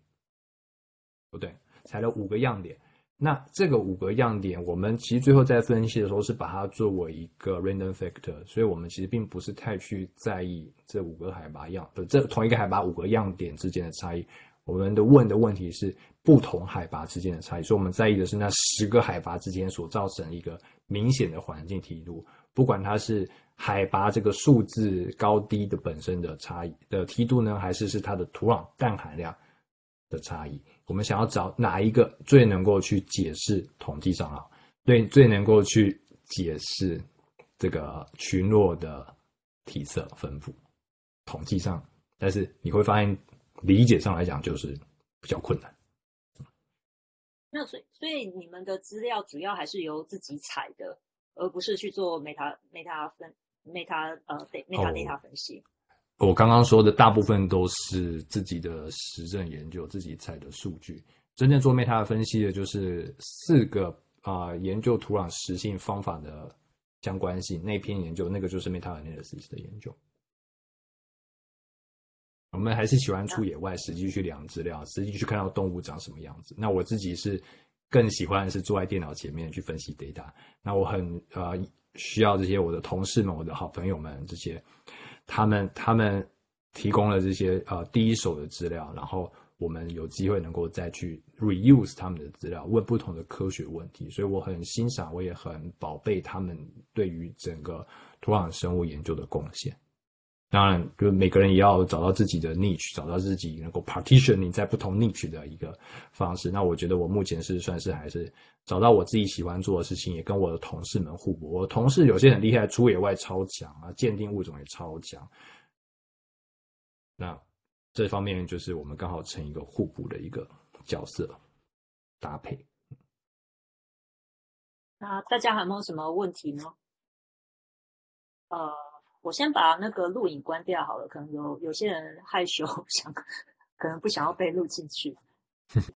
不对，采了5个样点。那这个5个样点，我们其实最后在分析的时候是把它作为一个 random factor， 所以我们其实并不是太去在意这5个海拔样，这同一个海拔5个样点之间的差异。我们的问的问题是不同海拔之间的差异，所以我们在意的是那10个海拔之间所造成一个明显的环境梯度，不管它是海拔这个数字高低的本身的差异的梯度呢，还是它的土壤氮含量的差异。我们想要找哪一个最能够去解释统计上最能够去解释这个群落的体色分布，统计上，但是你会发现理解上来讲就是比较困难。那所以你们的资料主要还是由自己采的，而不是去做 metadata 分析。我刚刚说的大部分都是自己的实证研究，自己采的数据。真正做 meta 分析的就是4个研究土壤实性方法的相关性那篇研究，那个就是 meta analysis 的研究。我们还是喜欢出野外，实际去量资料，实际去看到动物长什么样子。那我自己是更喜欢是坐在电脑前面去分析 data。那我很需要这些我的同事们、我的好朋友们这些。他们提供了这些第一手的资料，然后我们有机会能够再去 reuse 他们的资料，问不同的科学问题，所以我很欣赏，我也很宝贝他们对于整个土壤生物研究的贡献。当然，就是每个人也要找到自己的 niche， 找到自己能够 partitioning 在不同 niche 的一个方式。那我觉得我目前是算是还是找到我自己喜欢做的事情，也跟我的同事们互补。我同事有些很厉害，出野外超强啊，鉴定物种也超强。那这方面就是我们刚好成一个互补的一个角色搭配。那大家还有没有什么问题呢？我先把那个录影关掉好了，可能有些人害羞，可能不想要被录进去。